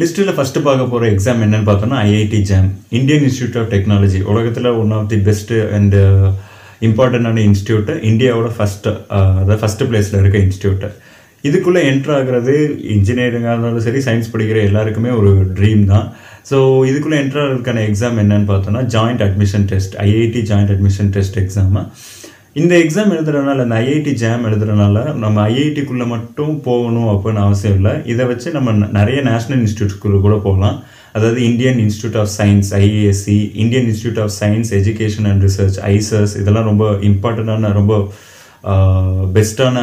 லிஸ்ட்டில் ஃபஸ்ட்டு பார்க்க போகிற எக்ஸாம் என்னென்னு பார்த்தோன்னா IIT JAM, Indian institute of technology. உலகத்தில் one of the best and இம்பார்ட்டண்ட்டான இன்ஸ்டியூட்டு, இந்தியாவோட ஃபஸ்ட்டு, அதாவது ஃபஸ்ட்டு பிளேஸில் இருக்க இன்ஸ்டியூட்டு. இதுக்குள்ளே என்ட்ரு ஆகிறது இன்ஜினியரிங்காக இருந்தாலும் சரி, சயின்ஸ் படிக்கிற எல்லாருக்குமே ஒரு ட்ரீம் தான். ஸோ இதுக்குள்ளே என்ட்ரு ஆகிறதுக்கான எக்ஸாம் என்னென்னு பார்த்தோன்னா joint admission test, IIT joint admission test exam. இந்த எக்ஸாம் எழுதுறதுனால, இந்த ஐஐடி ஜாம் எழுதுறதுனால நம்ம ஐஐடிக்குள்ளே மட்டும் போகணும் அப்படின்னு அவசியம் இல்லை. இதை வச்சு நம்ம நிறைய நேஷ்னல் இன்ஸ்டியூட்ஸ்குள்ளே கூட போகலாம். அதாவது Indian institute of science IISc, Indian institute of science education and research IISERs, இதெல்லாம் ரொம்ப இம்பார்ட்டண்ட்டான, ரொம்ப பெஸ்ட்டான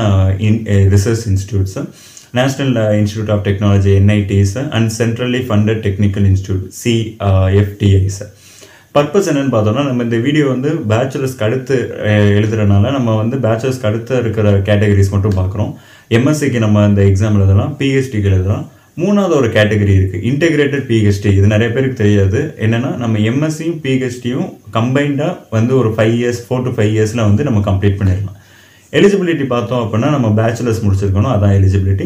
research institutes. National institute of technology NITs and centrally funded technical institute CFTIs. Purpose என்னென்னு பார்த்தோம்னா, நம்ம இந்த வீடியோ வந்து பேச்சுலர்ஸ்க்கு அடுத்து எழுதுறதுனால நம்ம வந்து பேச்சுலர்ஸ்க்கு அடுத்து இருக்கிற கேட்டகரிஸ் மட்டும் பார்க்குறோம். எம்எஸ்சிக்கு நம்ம இந்த எக்ஸாம் எழுதலாம், பிஹெச்டிக்கு எழுதலாம். மூணாவது ஒரு கேட்டகரி இருக்குது, இன்டெகிரேட்டட் பிஹெச்டி. இது நிறைய பேருக்கு தெரியாது. என்னென்னா, நம்ம எம்எஸ்சியும் பிஹெச்டியும் கம்பைண்டாக வந்து ஒரு 4 to 5 yearsல வந்து நம்ம கம்ப்ளீட் பண்ணிடலாம். எலிஜிபிலிட்டி பார்த்தோம் அப்படின்னா, நம்ம பேச்சுலர்ஸ் முடிச்சிருக்கணும், அதான் எலிஜிபிலிட்டி.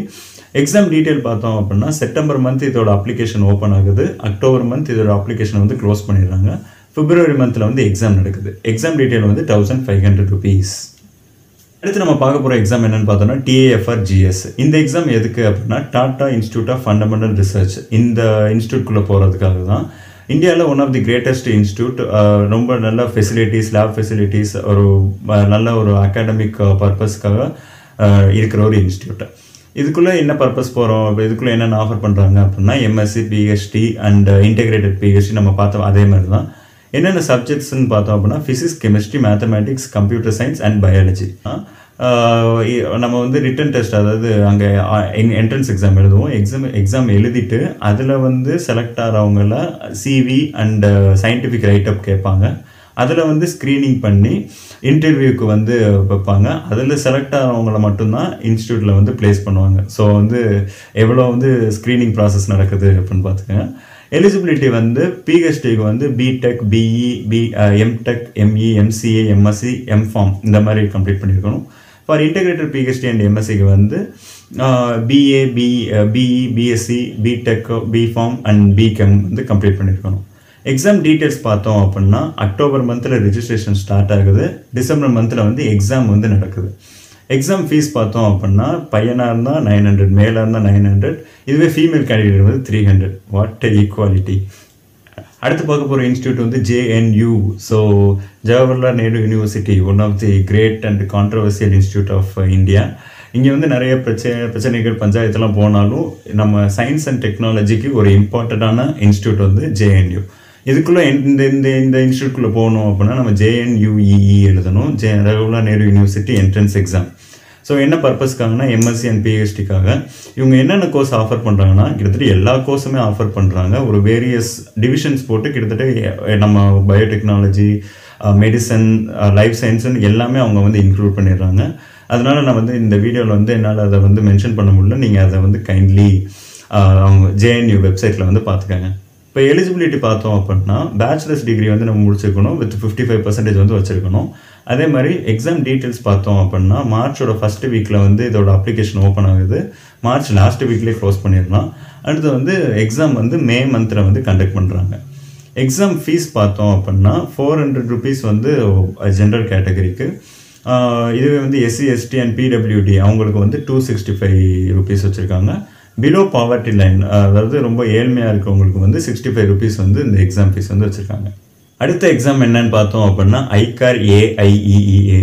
எக்ஸாம் டீட்டெயில் பார்த்தோம் அப்படின்னா, செப்டம்பர் மந்த் இதோட அப்ளிகேஷன் ஓப்பன் ஆகுது, அக்டோபர் மந்த் இதோட அப்ளிகேஷன் வந்து க்ளோஸ் பண்ணிடுறாங்க, பிப்ரவரி மந்தில் வந்து எக்ஸாம் நடக்குது. எக்ஸாம் டீட்டெயில் வந்து 1500 rupees. அடுத்து நம்ம பார்க்க போகிற எக்ஸாம் என்னென்னு பார்த்தோம்னா டிஏஎஃப்ஆர் ஜிஎஸ். இந்த எக்ஸாம் எதுக்கு அப்படின்னா, tata institute of fundamental research, இந்த இன்ஸ்டியூட்குள்ளே போகிறதுக்காக தான். இந்தியாவில் one of the greatest institute, ரொம்ப நல்ல ஃபெசிலிட்டிஸ், லேப் ஃபெசிலிட்டிஸ், ஒரு நல்ல ஒரு அகாடமிக் பர்பஸ்க்காக இருக்கிற ஒரு இன்ஸ்டியூட். இதுக்குள்ளே என்ன பர்பஸ் போகிறோம், இப்போ இதுக்குள்ளே என்னென்ன ஆஃபர் பண்ணுறாங்க அப்படின்னா, MSc PhD and integrated PhD நம்ம பார்த்தோம். அதே மாதிரி தான் என்னென்ன சப்ஜெக்ட்ஸ்ன்னு பார்த்தோம் அப்படின்னா, physics, chemistry, mathematics, computer science and biology. நம்ம வந்து ரிட்டன் டெஸ்ட், அதாவது அங்கே என்ட்ரன்ஸ் எக்ஸாம் எழுதுவோம். எக்ஸாம் எழுதிட்டு அதில் வந்து செலக்ட் ஆகிறவங்கள சிவி அண்டு சயின்டிஃபிக் ரைட்டப் கேட்பாங்க. அதில் வந்து ஸ்க்ரீனிங் பண்ணி இன்டர்வியூக்கு வந்து வைப்பாங்க. அதில் செலக்ட் ஆகிறவங்கள மட்டும்தான் இன்ஸ்டியூட்டில் வந்து ப்ளேஸ் பண்ணுவாங்க. ஸோ வந்து எவ்வளோ வந்து ஸ்க்ரீனிங் ப்ராசஸ் நடக்குது அப்படின்னு பார்த்துக்கோங்க. எலிஜிபிலிட்டி வந்து பிஹெச்டிக்கு வந்து BTech, BE, MTech, ME, MCA, MSc, MPharm இந்த மாதிரி கம்ப்ளீட் பண்ணியிருக்கணும். ஃபார் இன்டெகிரேட்டட் பிஹெச்டி அண்ட் எம்எஸ்சிக்கு வந்து BA, BE, BSc, BTech, BPharm and BChem வந்து கம்ப்ளீட் பண்ணியிருக்கணும். எக்ஸாம் டீட்டெயில்ஸ் பார்த்தோம் அப்படின்னா, அக்டோபர் மந்தில் ரிஜிஸ்ட்ரேஷன் ஸ்டார்ட் ஆகுது, டிசம்பர் மந்தில் வந்து எக்ஸாம் வந்து நடக்குது. எக்ஸாம் ஃபீஸ் பார்த்தோம் அப்படின்னா, பையனாக இருந்தால் 900, மேலாக இருந்தால் 900, இதுவே ஃபீமேல் கேண்டிடேட் வந்து 300. What equality! அடுத்து பார்க்க போகிற இன்ஸ்டியூட் வந்து JNU. So Jawaharlal Nehru university, one of the great and controversial institute of India. இங்கே வந்து நிறைய பிரச்சனைகள் பஞ்சாயத்துலாம் போனாலும் நம்ம சயின்ஸ் அண்ட் டெக்னாலஜிக்கு ஒரு இம்பார்ட்டண்ட்டான இன்ஸ்டியூட் வந்து ஜேஎன்யூ. இதுக்குள்ளே இந்த இந்த இந்த இன்ஸ்டியூட்குள்ளே போகணும் அப்படின்னா, நம்ம ஜேஎன்யூஇஇ எழுதணும், Jawaharlal Nehru university entrance exam. So என்ன பர்பஸ்க்காகனா, எம்எஸ்சி அண்ட் பிஹெச்டிக்காக இவங்க என்னென்ன கோர்ஸ் ஆஃபர் பண்ணுறாங்கன்னா, கிட்டத்தட்ட எல்லா கோர்ஸுமே ஆஃபர் பண்ணுறாங்க. ஒரு வேரியஸ் டிவிஷன்ஸ் போட்டு கிட்டத்தட்ட நம்ம பயோடெக்னாலஜி, மெடிசன், லைஃப் சயின்ஸுன்னு எல்லாமே அவங்க வந்து இன்க்ளூட் பண்ணிடுறாங்க. அதனால நான் வந்து இந்த வீடியோவில் வந்து என்னால் அதை வந்து மென்ஷன் பண்ண முடியல. நீங்கள் அதை வந்து கைண்ட்லி அவங்க ஜேஎன்யூ வெப்சைட்டில் வந்து பார்த்துக்கங்க. இப்போ எலிஜிபிலிட்டி பார்த்தோம் அப்படின்னா, பேச்சுலர்ஸ் டிகிரி வந்து நம்ம முடிச்சிருக்கணும், வித் 55% வந்து வச்சுருக்கணும். அதே மாதிரி எக்ஸாம் டீட்டெயில்ஸ் பார்த்தோம் அப்படின்னா, மார்ச்சோட ஃபஸ்ட்டு வீக்கில் வந்து இதோட அப்ளிகேஷன் ஓப்பன் ஆகுது, மார்ச் லாஸ்ட் வீக்லேயே க்ளோஸ் பண்ணிடலாம். அடுத்து வந்து எக்ஸாம் வந்து மே மந்தில் வந்து கண்டக்ட் பண்ணுறாங்க. எக்ஸாம் ஃபீஸ் பார்த்தோம் அப்படின்னா, 400 rupees வந்து ஜென்ரல் கேட்டகரிக்கு. இதுவே வந்து எஸ்சி, எஸ்டி அண்ட் பிடபிள்யூடி அவங்களுக்கு வந்து 265 rupees வச்சுருக்காங்க. பிலோ பாவர்ட்டி லைன், அதாவது ரொம்ப ஏழ்மையாக இருக்கவங்களுக்கு வந்து 65 rupees வந்து இந்த எக்ஸாம் ஃபீஸ் வந்து வச்சுருக்காங்க. அடுத்த எக்ஸாம் என்னன்னு பார்த்தோம் அப்படின்னா ஐகார் ஏஐஇஇஏ.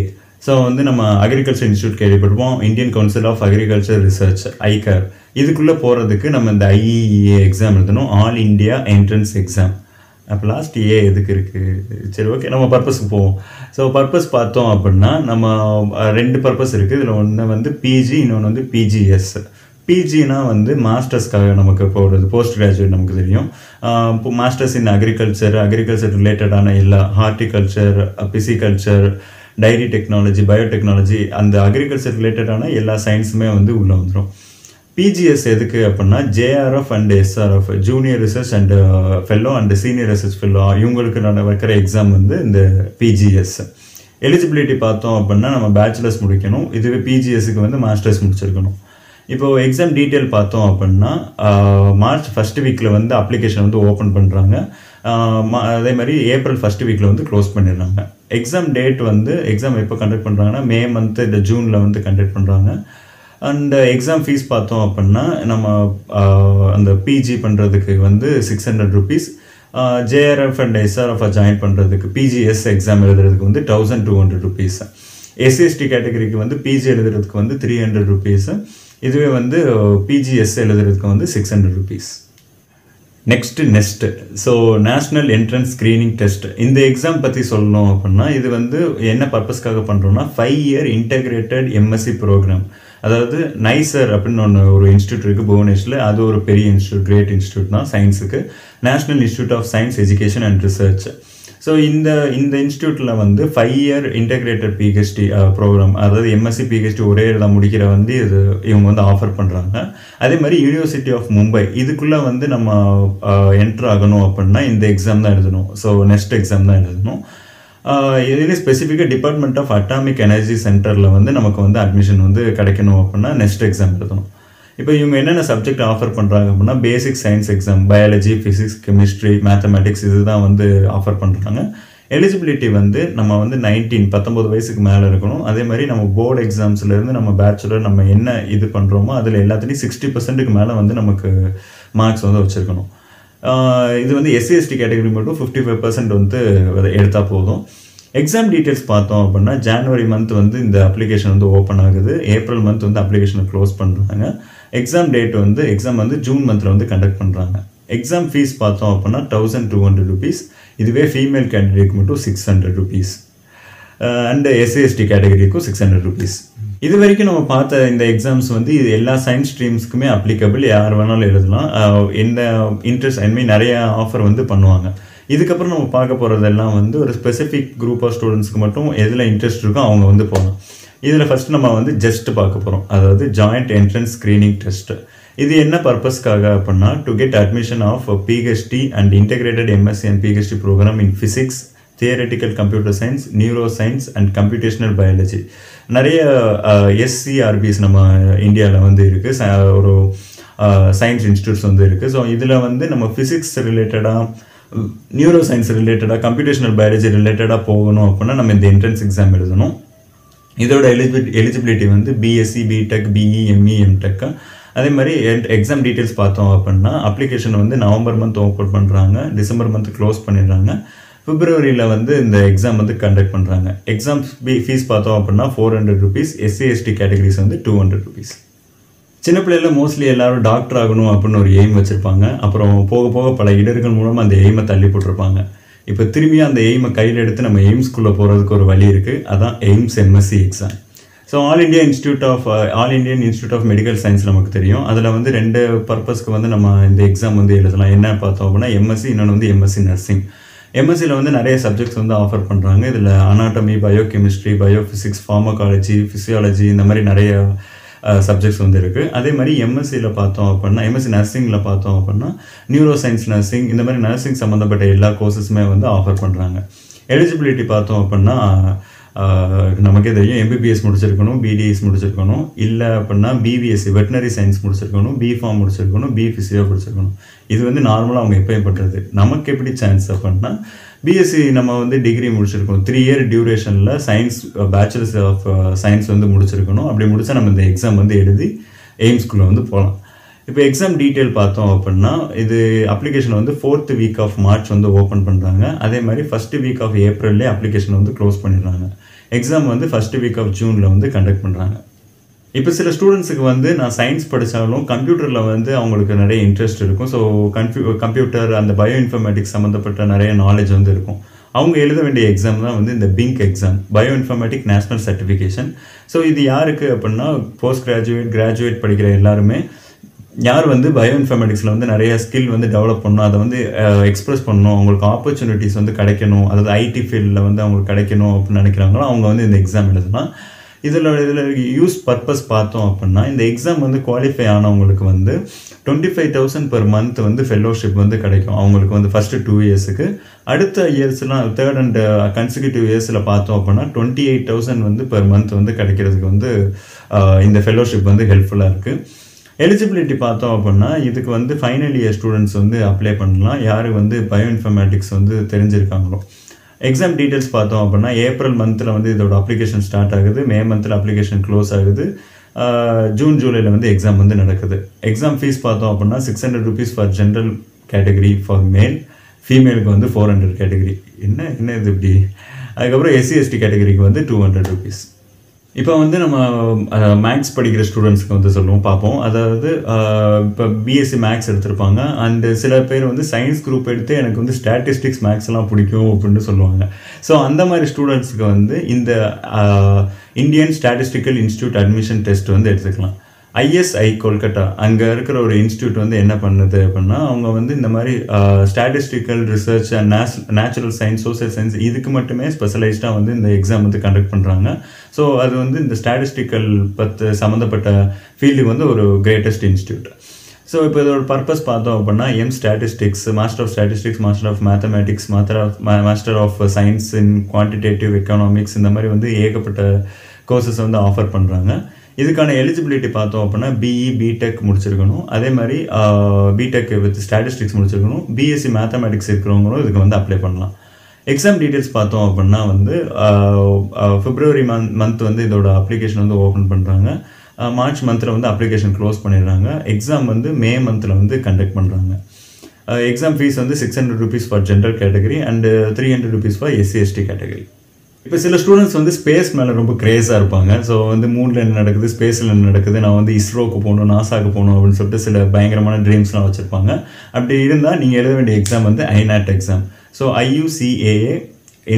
ஸோ வந்து நம்ம அக்ரிகல்ச்சர் இன்ஸ்டியூட் கேள்விப்படுவோம், Indian council of agriculture research ICAR. இதுக்குள்ளே போகிறதுக்கு நம்ம இந்த ஐஇஇஏ எக்ஸாம் எழுதணும், ஆல் இந்தியா என்ட்ரன்ஸ் எக்ஸாம். அப்போ லாஸ்ட் ஏ எதுக்கு இருக்குது? சரி, ஓகே, நம்ம பர்பஸ்க்கு போவோம். ஸோ பர்பஸ் பார்த்தோம் அப்படின்னா, நம்ம ரெண்டு பர்பஸ் இருக்குது. இதில் ஒன்று வந்து பிஜி, இன்னொன்று வந்து பிஜிஎஸ். பிஜினா வந்து மாஸ்டர்ஸ்க்காக நமக்கு போகிறது, போஸ்ட் கிராஜுவேட் நமக்கு தெரியும். இப்போ மாஸ்டர்ஸ் இன் அக்ரிகல்ச்சர், அக்ரிகல்ச்சர் ரிலேட்டடான எல்லா horticulture, pisciculture, dairy technology, biotechnology, அந்த அக்ரிகல்ச்சர் ரிலேட்டடான எல்லா சயின்ஸுமே வந்து உள்ளே வந்துடும். பிஜிஎஸ் எதுக்கு அப்படின்னா, JRF and SRF, junior research and fellow and senior research fellow, இவங்களுக்கு நான் வைக்கிற எக்ஸாம் வந்து இந்த பிஜிஎஸ். எலிஜிபிலிட்டி பார்த்தோம் அப்படின்னா, நம்ம பேச்சுலர்ஸ் முடிக்கணும், இதுவே பிஜிஎஸ்க்கு வந்து மாஸ்டர்ஸ் முடிச்சிருக்கணும். இப்போ எக்ஸாம் டீட்டெயில் பார்த்தோம் அப்படின்னா March 1st வீக்கில் வந்து அப்ளிகேஷன் வந்து ஓப்பன் பண்ணுறாங்க. அதே மாதிரி April 1st வீக்கில் வந்து க்ளோஸ் பண்ணிடுறாங்க. எக்ஸாம் டேட் வந்து எக்ஸாம் எப்போ கண்டக்ட் பண்ணுறாங்கன்னா May இல்லை ஜூனில் வந்து கண்டக்ட் பண்ணுறாங்க. அண்ட் எக்ஸாம் ஃபீஸ் பார்த்தோம் அப்படின்னா நம்ம அந்த பிஜி பண்ணுறதுக்கு வந்து ₹600, ஜேஆர்எஃப் அண்ட் எஸ்ஆர்எஃப் ஜாயின் பண்ணுறதுக்கு பிஜிஎஸ் எக்ஸாம் எழுதுறதுக்கு வந்து ₹1200, எஸ்சிஎஸ்டி கேட்டகரிக்கு வந்து பிஜி எழுதுறதுக்கு வந்து ₹300, இதுவே வந்து பிஜிஎஸ் எழுதுறதுக்கு வந்து ₹600. Next next. So national entrance screening test. இந்த எக்ஸாம் பற்றி சொல்லணும் அப்படின்னா இது வந்து என்ன பர்பஸ்க்காக பண்ணுறோன்னா 5-year இன்டெகிரேட்டட் எம்எஸ்சி ப்ரோக்ராம். அதாவது நைசர் அப்படின்னு ஒன்று ஒரு இன்ஸ்டியூட் இருக்குது புவனேஷ்ல. அது ஒரு பெரிய இன்ஸ்டியூட், கிரேட் இன்ஸ்டியூட் தான் சயின்ஸுக்கு, national institute of science education and research. So இந்த இன்ஸ்டியூட்டில் வந்து 5-year இன்டெகிரேட்டட் பிஹெச்டி ப்ரோக்ராம், அதாவது எம்எஸ்சி பிஹெச்டி ஒரே தான் முடிக்கிற வந்து இது இவங்க வந்து ஆஃபர் பண்ணுறாங்க. அதே மாதிரி யூனிவர்சிட்டி ஆஃப் மும்பை இதுக்குள்ளே வந்து நம்ம என்டர் ஆகணும் அப்படின்னா இந்த எக்ஸாம் தான் எழுதணும். ஸோ நெக்ஸ்ட் எக்ஸாம் தான் எழுதணும். இதுலேயே ஸ்பெசிஃபிக்காக டிபார்ட்மெண்ட் ஆஃப் அட்டாமிக் எனர்ஜி சென்டரில் வந்து நமக்கு வந்து அட்மிஷன் வந்து கிடைக்கணும் அப்படின்னா நெக்ஸ்ட் எக்ஸாம் எழுதணும். இப்போ இவங்க என்னென்ன சப்ஜெக்ட் ஆஃபர் பண்ணுறாங்க அப்படின்னா basic science exam, biology, physics, chemistry, mathematics இதுதான் வந்து ஆஃபர் பண்ணுறாங்க. எலிஜிபிலிட்டி வந்து நம்ம வந்து 19 வயசுக்கு மேலே இருக்கணும். அதே மாதிரி நம்ம போர்டு எக்ஸாம்ஸ்லேருந்து நம்ம பேச்சுலர் நம்ம என்ன இது பண்ணுறோமோ அதில் எல்லாத்துலேயும் 60% மேலே வந்து நமக்கு மார்க்ஸ் வந்து வச்சுருக்கணும். இது வந்து எஸ்சிஎஸ்டி கேட்டகரி மட்டும் 55% வந்து எடுத்தால் போதும். எக்ஸாம் டீட்டெயில்ஸ் பார்த்தோம் அப்படின்னா January வந்து இந்த அப்ளிகேஷன் வந்து ஓப்பன் ஆகுது, April வந்து அப்ளிகேஷனை க்ளோஸ் பண்ணுறாங்க. எக்ஸாம் டேட் வந்து எக்ஸாம் வந்து June வந்து கண்டக்ட் பண்ணுறாங்க. எக்ஸாம் ஃபீஸ் பார்த்தோம் அப்படின்னா ₹1200, இதுவே ஃபீமேல் கேண்டிடேட்க்கு மட்டும் ₹600 அண்டு எஸ்சிஎஸ்டி கேட்டகரிக்கும் ₹600. இது வரைக்கும் நம்ம பார்த்த இந்த எக்ஸாம்ஸ் வந்து இது எல்லா சயின்ஸ் ஸ்ட்ரீம்ஸ்க்குமே அப்ளிகபிள், யார் வேணாலும் எழுதலாம். இந்த இன்ட்ரெஸ்ட் அதுமாதிரி நிறையா ஆஃபர் வந்து பண்ணுவாங்க. இதுக்கப்புறம் நம்ம பார்க்க போகிறதெல்லாம் வந்து ஒரு ஸ்பெசிஃபிக் குரூப் ஆஃப் ஸ்டூடெண்ட்ஸ்க்கு மட்டும் எதில் இன்ட்ரெஸ்ட் இருக்கோ அவங்க வந்து போகலாம். இதில் ஃபஸ்ட்டு நம்ம வந்து ஜஸ்ட் பார்க்க போகிறோம், அதாவது ஜாயிண்ட் என்ட்ரன்ஸ் ஸ்க்ரீனிங் டெஸ்ட்டு. இது என்ன பர்பஸ்க்காக அப்படின்னா to get admission of PhD and integrated MSc and PhD program in physics, theoretical computer science, neuro science and computational biology. நிறைய எஸ்சிஆர்பிஸ் நம்ம இந்தியாவில் வந்து இருக்குது, ஒரு சயின்ஸ் இன்ஸ்டியூட்ஸ் வந்து இருக்குது. ஸோ இதில் வந்து நம்ம ஃபிசிக்ஸ் ரிலேட்டடாக, நியூரோ சயின்ஸ் ரிலேட்டடாக, கம்ப்யூட்டேஷனல் பயாலஜி ரிலேட்டடாக போகணும் அப்படின்னா நம்ம இந்த என்ட்ரன்ஸ் எக்ஸாம் எழுதணும். இதோட எலிஜிபிலிட்டி வந்து BSc, BTech, BE, ME, MTech. அதே மாதிரி எக்ஸாம் டீட்டெயில்ஸ் பார்த்தோம் அப்படின்னா அப்ளிகேஷன் வந்து November ஓப்பன் பண்ணுறாங்க, December க்ளோஸ் பண்ணிடுறாங்க. Februaryல வந்து இந்த எக்ஸாம் வந்து கண்டக்ட் பண்ணுறாங்க. எக்ஸாம் ஃபீஸ் பார்த்தோம் அப்படின்னா ₹400, எஸ்சிஎஸ்டி கேட்டகரிஸ் வந்து ₹200. சின்ன பிள்ளைல மோஸ்ட்லி எல்லாரும் டாக்டர் ஆகணும் அப்படின்னு ஒரு எய்ம் வச்சுருப்பாங்க. அப்புறம் போக போக பல இடர்கள் மூலமாக அந்த எய்மை தள்ளி போட்டிருப்பாங்க. இப்போ திரும்பியும் அந்த எய்மை கையில் எடுத்து நம்ம எய்ம்ஸ்குள்ளே போகிறதுக்கு ஒரு வழி இருக்குது, அதான் AIMS MSc exam. So all Indian institute of medical science நமக்கு தெரியும். அதில் வந்து 2 பர்பஸ்க்கு வந்து நம்ம இந்த எக்ஸாம் வந்து எழுதலாம். என்ன பார்த்தோம் அப்படின்னா எம்எஸ்சி, இன்னொன்று வந்து எம்எஸ்சி நர்சிங். எம்எஸ்சியில் வந்து நிறைய சப்ஜெக்ட்ஸ் வந்து ஆஃபர் பண்ணுறாங்க. இதில் anatomy, biochemistry, biophysics, pharmacology, physiology இந்த மாதிரி நிறைய சப்ஜெக்ட்ஸ் வந்து இருக்குது. அதே மாதிரி எம்எஸ்சியில் பார்த்தோம் அப்படின்னா எம்எஸ்சி நர்சிங்கில் பார்த்தோம் அப்படின்னா நியூரோ சயின்ஸ் நர்சிங் இந்த மாதிரி நர்சிங் சம்மந்தப்பட்ட எல்லா கோர்ஸஸுமே வந்து ஆஃபர் பண்ணுறாங்க. எலிஜிபிலிட்டி பார்த்தோம் அப்படின்னா நமக்கே தெரியும், MBBS முடிச்சிருக்கணும், BDS முடிச்சிருக்கணும், இல்லை அப்படின்னா BBSC வெட்டினரி சயின்ஸ் முடிச்சிருக்கணும், BPharm முடிச்சிருக்கணும், BPhysiO முடிச்சிருக்கணும். இது வந்து நார்மலாக அவங்க எப்பயும் பண்ணுறது. நமக்கு எப்படி சான்ஸ் அப்படின்னா BSc நம்ம வந்து டிகிரி முடிச்சிருக்கணும், 3-year டியூரேஷனில் சயின்ஸ் பேச்சுலர்ஸ் ஆஃப் சயின்ஸ் வந்து முடிச்சிருக்கணும். அப்படி முடித்தா நம்ம இந்த எக்ஸாம் வந்து எழுதி எய்ம்ஸ்குள்ளே வந்து போகலாம். இப்போ எக்ஸாம் டீட்டெயில் பார்த்தோம் அப்படின்னா இது அப்ளிகேஷன் வந்து 4th week of March வந்து ஓப்பன் பண்ணுறாங்க. அதே மாதிரி 1st week of April application வந்து க்ளோஸ் பண்ணிடுறாங்க. எக்ஸாம் வந்து 1st week of June வந்து கண்டக்ட் பண்ணுறாங்க. இப்போ சில ஸ்டூடெண்ட்ஸுக்கு வந்து நான் சயின்ஸ் படித்தாலும் கம்ப்யூட்டரில் வந்து அவங்களுக்கு நிறைய இன்ட்ரெஸ்ட் இருக்கும். ஸோ கம்ப்யூட்டர் அந்த பயோ இன்ஃபர்மேட்டிக்ஸ் சம்மந்தப்பட்ட நிறைய நாலேஜ் வந்து இருக்கும். அவங்க எழுத வேண்டிய எக்ஸாம் தான் வந்து இந்த BINC exam, bio informatic national certification. So இது யாருக்கு அப்படின்னா போஸ்ட் கிராஜுவேட், கிராஜுவேட் படிக்கிற எல்லாருமே யார் வந்து பயோ இன்ஃபர்மேட்டிக்ஸில் வந்து நிறைய ஸ்கில் வந்து டெவலப் பண்ணணும், அதை வந்து எக்ஸ்ப்ரெஸ் பண்ணணும், அவங்களுக்கு ஆப்பர்ச்சுனிட்டிஸ் வந்து கிடைக்கணும், அதாவது ஐடி ஃபீல்டில் வந்து அவங்களுக்கு கிடைக்கணும் அப்படின்னு நினைக்கிறாங்களோ அவங்க வந்து இந்த எக்ஸாம் எழுதலாம். இதில் யூஸ் பர்பஸ் பார்த்தோம் அப்படின்னா இந்த எக்ஸாம் வந்து குவாலிஃபை ஆனவங்களுக்கு வந்து $25,000 per month வந்து ஃபெல்லோஷிப் வந்து கிடைக்கும். அவங்களுக்கு வந்து ஃபஸ்ட்டு 2 yearsக்கு அடுத்த இயர்ஸ்லாம் 3rd and consecutive yearsல பார்த்தோம் அப்படின்னா $28,000 வந்து per month வந்து கிடைக்கிறதுக்கு வந்து இந்த ஃபெல்லோஷிப் வந்து ஹெல்ப்ஃபுல்லாக இருக்குது. eligibility பார்த்தோம் அப்படின்னா இதுக்கு வந்து ஃபைனல் இயர் ஸ்டூடெண்ட்ஸ் வந்து அப்ளை பண்ணலாம் யார் வந்து பயோஇன்ஃபர்மேட்டிக்ஸ் வந்து தெரிஞ்சிருக்காங்களோ எக்ஸாம் டீட்டெயில்ஸ் பார்த்தோம் அப்படின்னா ஏப்ரல் மந்தில் வந்து இதோட அப்ளிகேஷன் ஸ்டார்ட் ஆகுது மே மந்தில் அப்ளிகேஷன் க்ளோஸ் ஆகுது ஜூன் ஜூலையில் வந்து எக்ஸாம் வந்து நடக்குது எக்ஸாம் ஃபீஸ் பார்த்தோம் அப்படின்னா 600 rupees for general category for male ஃபீமேலுக்கு வந்து 400 கேட்டகரி என்ன என்ன இது இப்படி அதுக்கப்புறம் SC ST கேட்டகரிக்கு வந்து 200 rupees இப்போ வந்து நம்ம மேக்ஸ் படிக்கிற ஸ்டூடெண்ட்ஸ்க்கு வந்து சொல்லுவோம் பார்ப்போம் அதாவது இப்போ பிஎஸ்சி மேக்ஸ் எடுத்திருப்பாங்க அண்டு சில பேர் வந்து சயின்ஸ் குரூப் எடுத்து எனக்கு வந்து ஸ்டாட்டிஸ்டிக்ஸ் மேக்ஸ்லாம் பிடிக்கும் அப்படின்னு சொல்லுவாங்க ஸோ அந்த மாதிரி ஸ்டூடெண்ட்ஸுக்கு வந்து இந்த Indian statistical institute admission test வந்து எடுத்துக்கலாம் ISI கொல்கட்டா அங்கே இருக்கிற ஒரு இன்ஸ்டியூட் வந்து என்ன பண்ணுது அப்படின்னா அவங்க வந்து இந்த மாதிரி statistical research and natural science social science இதுக்கு மட்டுமே ஸ்பெஷலைஸ்டாக வந்து இந்த எக்ஸாம் வந்து கண்டக்ட் பண்ணுறாங்க ஸோ அது வந்து இந்த ஸ்டாட்டிஸ்டிக்கல் சம்மந்தப்பட்ட ஃபீல்டு வந்து ஒரு கிரேட்டஸ்ட் இன்ஸ்டியூட் ஸோ இப்போ இதோட பர்பஸ் பார்த்தோம் அப்படின்னா M statistics master of statistics master of mathematics master of science in quantitative economics இந்த மாதிரி வந்து ஏகப்பட்ட கோர்சஸ் வந்து ஆஃபர் பண்ணுறாங்க இதுக்கான எலிஜிபிலிட்டி பார்த்தோம் அப்படின்னா பிஇ பிடெக் முடிச்சிருக்கணும் அதே மாதிரி பிடெக் வித் ஸ்டாட்டிஸ்டிக்ஸ் முடிச்சிருக்கணும் பிஎஸ்சி மேத்தமேட்டிக்ஸ் இருக்கிறவங்களும் இதுக்கு வந்து அப்ளை பண்ணலாம் எக்ஸாம் டீட்டெயில்ஸ் பார்த்தோம் அப்படின்னா வந்து ஃபிப்ரவரி மந்த் வந்து இதோட அப்ளிகேஷன் வந்து ஓப்பன் பண்ணுறாங்க மார்ச் மந்தில் வந்து அப்ளிகேஷன் க்ளோஸ் பண்ணிடுறாங்க எக்ஸாம் வந்து மே மந்தில் வந்து கண்டக்ட் பண்ணுறாங்க எக்ஸாம் ஃபீஸ் வந்து 600 rupees for general category and 300 rupees for SC ST category இப்போ சில ஸ்டூடெண்ட்ஸ் வந்து ஸ்பேஸ் மேலே ரொம்ப க்ரேஸாக இருப்பாங்க ஸோ வந்து மூனில் என்ன நடக்குது ஸ்பேஸில் என்ன நடக்குது நான் வந்து இஸ்ரோவுக்கு போகணும் நாசாவுக்கு போகணும் அப்படின்னு சொல்லிட்டு சில பயங்கரமான ட்ரீம்ஸ்லாம் வச்சுருப்பாங்க அப்படி இருந்தால் நீங்கள் எழுத வேண்டிய எக்ஸாம் வந்து INAT exam so IUCAA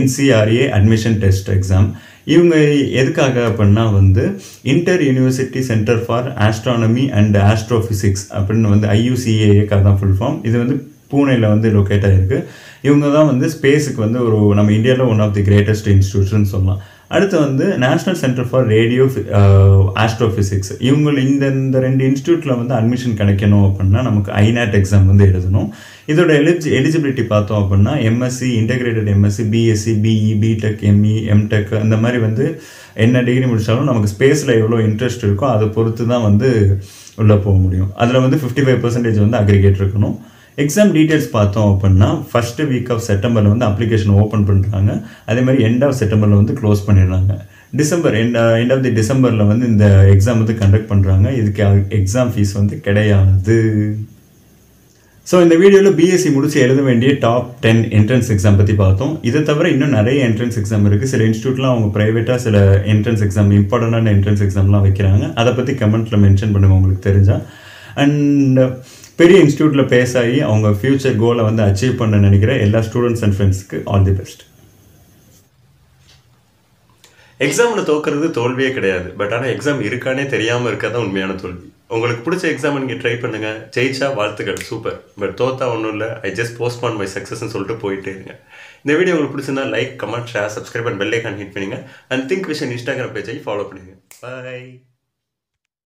NCRA admission test exam இவங்க எதுக்காக அப்படின்னா வந்து inter university centre for astronomy and astrophysics அப்படின்னு வந்து IUCAAக்காக தான் ஃபுல் ஃபார்ம் இது வந்து பூனேயில் வந்து லொக்கேட் ஆகிருக்கு இவங்க தான் வந்து ஸ்பேஸுக்கு வந்து ஒரு நம்ம இந்தியாவில் one of the greatest institution சொல்லலாம் அடுத்து வந்து national centre for radio astrophysics இவங்க இந்த ரெண்டு இன்ஸ்டியூட்டில் வந்து அட்மிஷன் கிடைக்கணும் அப்படின்னா நமக்கு INAT எக்ஸாம் வந்து எழுதணும் இதோட எலிஜிபிலிட்டி பார்த்தோம் அப்படின்னா MSc integrated MSc BSc BE BTech ME MTech அந்த மாதிரி வந்து என்ன டிகிரி முடித்தாலும் நமக்கு ஸ்பேஸில் எவ்வளோ இன்ட்ரெஸ்ட் இருக்கோ அதை பொறுத்து தான் வந்து உள்ளே போக முடியும் அதில் வந்து 55% வந்து அக்ரிகேட் இருக்கணும் எக்ஸாம் டீட்டெயில்ஸ் பார்த்தோம் அப்படின்னா ஃபஸ்ட்டு வீக் ஆஃப் செப்டம்பரில் வந்து அப்ளிகேஷன் ஓப்பன் பண்ணுறாங்க அதே மாதிரி எண்ட் ஆஃப் செப்டம்பரில் வந்து க்ளோஸ் பண்ணிடுறாங்க டிசம்பர் எண்ட் ஆஃப் தி டிசம்பரில் வந்து இந்த எக்ஸாம் வந்து கண்டக்ட் பண்ணுறாங்க இதுக்கு எக்ஸாம் ஃபீஸ் வந்து கிடையாது ஸோ இந்த வீடியோவில் பிஎஸ்சி முடிச்சு எழுத வேண்டிய top 10 என்ட்ரன்ஸ் எக்ஸாம் பற்றி பார்த்தோம் இதை தவிர இன்னும் நிறைய என்ட்ரன்ஸ் எக்ஸாம் இருக்குது சில இன்ஸ்டியூட்லாம் அவங்க ப்ரைவேட்டாக சில என்ட்ரன்ஸ் எக்ஸாம் இம்பார்ட்டண்டான என்ட்ரன்ஸ் எக்ஸாம்லாம் வைக்கிறாங்க அதை பற்றி கமெண்ட்டில் மென்ஷன் பண்ணுங்கள் உங்களுக்கு தெரிஞ்சால் அண்ட் பெரிய இன்ஸ்டியூட்டில் பேஸ் ஆகி அவங்க ஃப்யூச்சர் கோலை வந்து அச்சீவ் பண்ண நினைக்கிற எல்லா ஸ்டூடெண்ட்ஸ் அண்ட் ஃப்ரெண்ட்ஸுக்கு ஆல் தி பெஸ்ட் எக்ஸாமில் தோக்கிறது தோல்வியே கிடையாது பட் ஆனால் எக்ஸாம் இருக்கானே தெரியாமல் இருக்காதான் உண்மையான தோல்வி உங்களுக்கு பிடிச்ச எக்ஸாம் நீங்கள் ட்ரை பண்ணுங்கள் ஜெயிச்சா வாழ்த்துக்கள் சூப்பர் பட் தோத்தா ஒன்றும் இல்லை ஐ ஜஸ்ட் போஸ்ட்பான் மை சக்ஸஸ்ன்னு சொல்லிட்டு போயிட்டே இருங்க இந்த வீடியோ உங்களுக்கு பிடிச்சிருந்தா like comment share subscribe and bell icon hit பண்ணுங்கள் அண்ட் திங்க் விஷன் இன்ஸ்டாகிராம் பேஜை ஃபாலோ பண்ணுங்கள் பை